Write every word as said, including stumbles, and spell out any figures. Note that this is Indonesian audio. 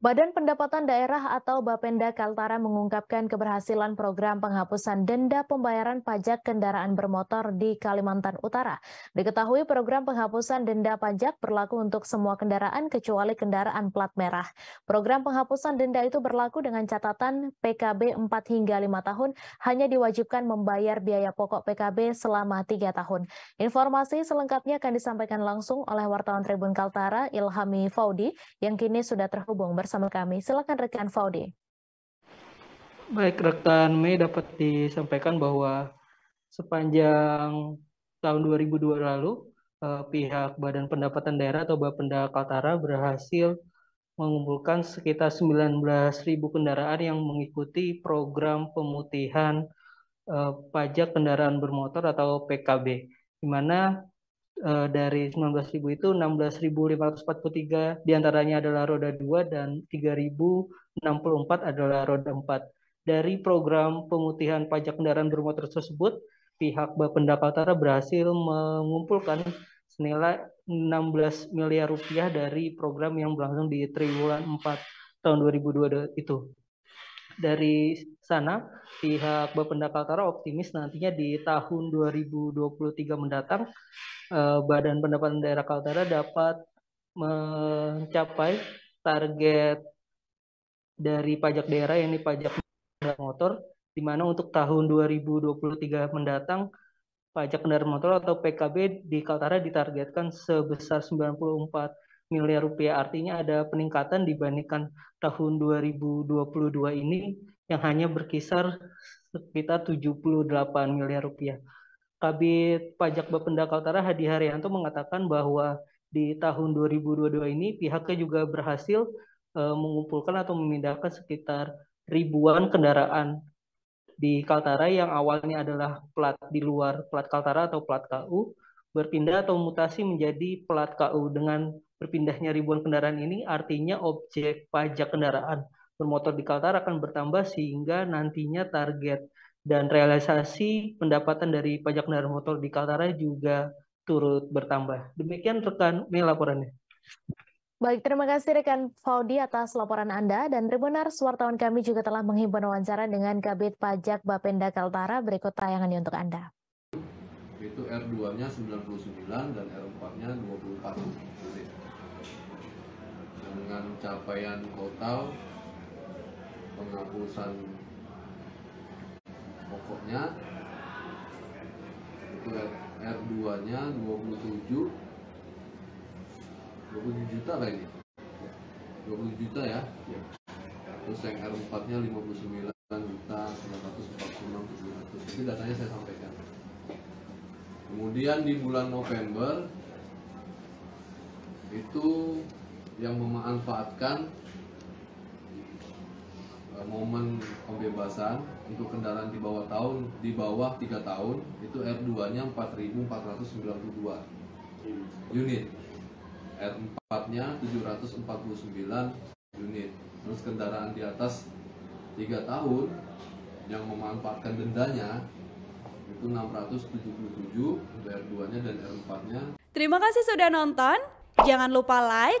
Badan Pendapatan Daerah atau Bapenda Kaltara mengungkapkan keberhasilan program penghapusan denda pembayaran pajak kendaraan bermotor di Kalimantan Utara. Diketahui program penghapusan denda pajak berlaku untuk semua kendaraan kecuali kendaraan plat merah. Program penghapusan denda itu berlaku dengan catatan P K B empat hingga lima tahun hanya diwajibkan membayar biaya pokok P K B selama tiga tahun. Informasi selengkapnya akan disampaikan langsung oleh wartawan Tribun Kaltara Ilhami Fauzi yang kini sudah terhubung bersama sama kami. Silakan rekan Fauzi. Baik rekan Mei, dapat disampaikan bahwa sepanjang tahun dua ribu dua lalu eh, pihak Badan Pendapatan Daerah atau Bapenda Kaltara berhasil mengumpulkan sekitar sembilan belas ribu kendaraan yang mengikuti program pemutihan eh, pajak kendaraan bermotor atau P K B, di mana dari sembilan belas ribu itu enam belas ribu lima ratus empat puluh tiga diantaranya adalah roda dua dan tiga ribu enam puluh empat adalah roda empat. Dari program pemutihan pajak kendaraan bermotor tersebut, pihak Bapenda Kaltara berhasil mengumpulkan senilai enam belas miliar rupiah dari program yang berlangsung di triwulan empat tahun dua ribu dua puluh dua itu. Dari sana, pihak Bapenda Kaltara optimis nantinya di tahun dua ribu dua puluh tiga mendatang, Badan Pendapatan Daerah Kaltara dapat mencapai target dari pajak daerah, yakni pajak kendaraan motor, di mana untuk tahun dua ribu dua puluh tiga mendatang, pajak kendaraan motor atau P K B di Kaltara ditargetkan sebesar sembilan puluh empat miliar rupiah, artinya ada peningkatan dibandingkan tahun dua ribu dua puluh dua ini yang hanya berkisar sekitar tujuh puluh delapan miliar rupiah. Kabit Pajak Bapenda Kaltara Hadi Harianto mengatakan bahwa di tahun dua ribu dua puluh dua ini pihaknya juga berhasil uh, mengumpulkan atau memindahkan sekitar ribuan kendaraan di Kaltara yang awalnya adalah plat di luar plat Kaltara atau plat K U berpindah atau mutasi menjadi plat K U. Dengan berpindahnya ribuan kendaraan ini artinya objek pajak kendaraan bermotor di Kaltara akan bertambah sehingga nantinya target dan realisasi pendapatan dari pajak kendaraan motor di Kaltara juga turut bertambah. Demikian rekan Mei laporannya. Baik, terima kasih rekan Fauzi atas laporan Anda, dan Tribunars wartawan kami juga telah menghimpun wawancara dengan Kabit Pajak Bapenda Kaltara. Berikut tayangannya untuk Anda. Itu R dua-nya sembilan puluh sembilan dan R empat-nya dua puluh empat. Dengan capaian total penghapusan pokoknya itu R dua-nya dua puluh tujuh juta lah ini. dua puluh juta ya. Terus yang R empat-nya lima puluh sembilan juta sembilan ratus empat puluh enam ribu tujuh ratus. Itu datanya saya sampaikan. Kemudian di bulan November itu yang memanfaatkan momen pembebasan untuk kendaraan di bawah tahun di bawah tiga tahun itu R dua-nya empat ribu empat ratus sembilan puluh dua unit, R empat-nya tujuh ratus empat puluh sembilan unit. Terus kendaraan di atas tiga tahun yang memanfaatkan dendanya itu enam ratus tujuh puluh tujuh untuk R dua-nya dan R empat-nya. Terima kasih sudah nonton. Jangan lupa like,